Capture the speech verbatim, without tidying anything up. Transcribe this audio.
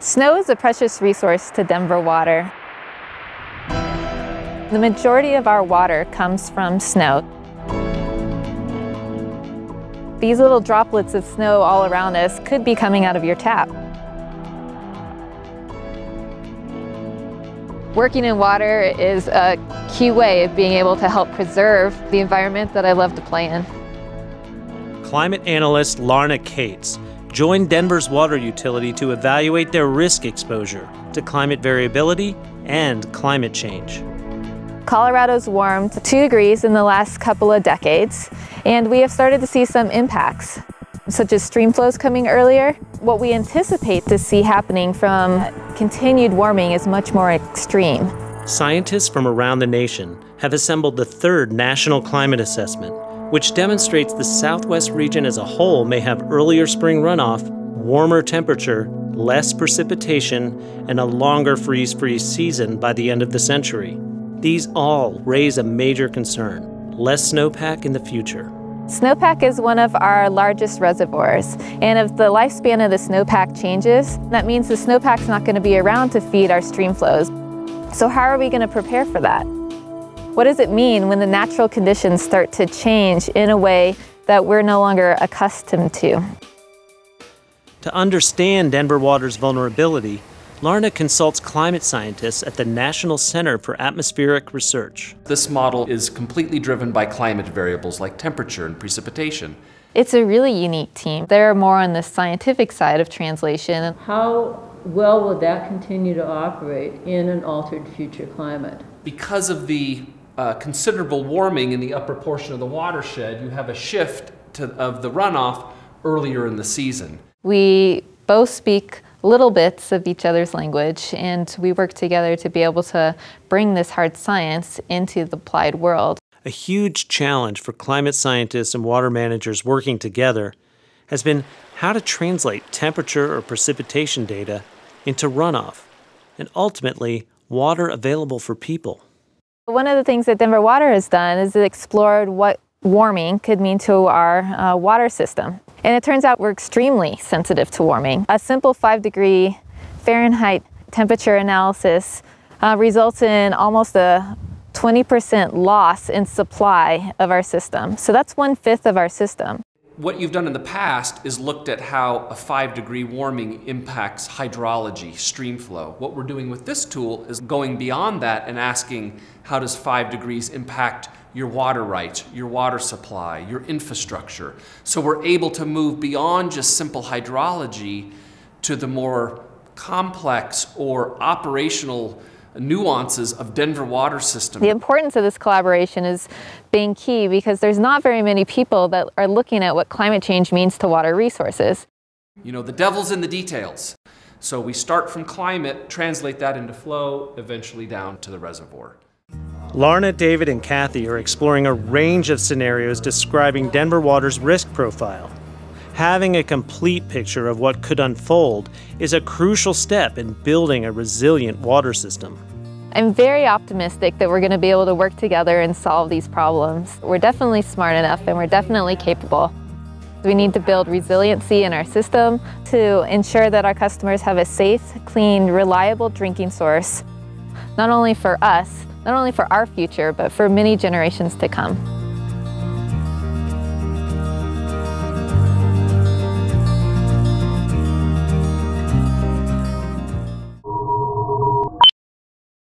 Snow is a precious resource to Denver water. The majority of our water comes from snow. These little droplets of snow all around us could be coming out of your tap. Working in water is a key way of being able to help preserve the environment that I love to play in. Climate analyst Laura Kaatz joined Denver's water utility to evaluate their risk exposure to climate variability and climate change. Colorado's warmed two degrees in the last couple of decades, and we have started to see some impacts, such as stream flows coming earlier. What we anticipate to see happening from continued warming is much more extreme. Scientists from around the nation have assembled the third National Climate Assessment, which demonstrates the Southwest region as a whole may have earlier spring runoff, warmer temperature, less precipitation, and a longer freeze-free season by the end of the century. These all raise a major concern: less snowpack in the future. Snowpack is one of our largest reservoirs, and if the lifespan of the snowpack changes, that means the snowpack's not going to be around to feed our stream flows. So how are we going to prepare for that? What does it mean when the natural conditions start to change in a way that we're no longer accustomed to? To understand Denver water's vulnerability, Laura consults climate scientists at the National Center for Atmospheric Research. This model is completely driven by climate variables like temperature and precipitation. It's a really unique team. They're more on the scientific side of translation. How well will that continue to operate in an altered future climate? Because of the uh, considerable warming in the upper portion of the watershed, you have a shift to, of the runoff earlier in the season. We both speak little bits of each other's language, and we work together to be able to bring this hard science into the applied world. A huge challenge for climate scientists and water managers working together has been how to translate temperature or precipitation data into runoff, and ultimately water available for people. One of the things that Denver Water has done is it explored what warming could mean to our uh, water system. And it turns out we're extremely sensitive to warming. A simple five degree Fahrenheit temperature analysis uh, results in almost a twenty percent loss in supply of our system. So that's one fifth of our system. What you've done in the past is looked at how a five degree warming impacts hydrology, stream flow. What we're doing with this tool is going beyond that and asking, how does five degrees impact your water rights, your water supply, your infrastructure? So we're able to move beyond just simple hydrology to the more complex or operational nuances of Denver water system. The importance of this collaboration is being key because there's not very many people that are looking at what climate change means to water resources. You know, the devil's in the details. So we start from climate, translate that into flow, eventually down to the reservoir. Laura, David, and Kathy are exploring a range of scenarios describing Denver water's risk profile. Having a complete picture of what could unfold is a crucial step in building a resilient water system. I'm very optimistic that we're going to be able to work together and solve these problems. We're definitely smart enough, and we're definitely capable. We need to build resiliency in our system to ensure that our customers have a safe, clean, reliable drinking source, not only for us, not only for our future, but for many generations to come.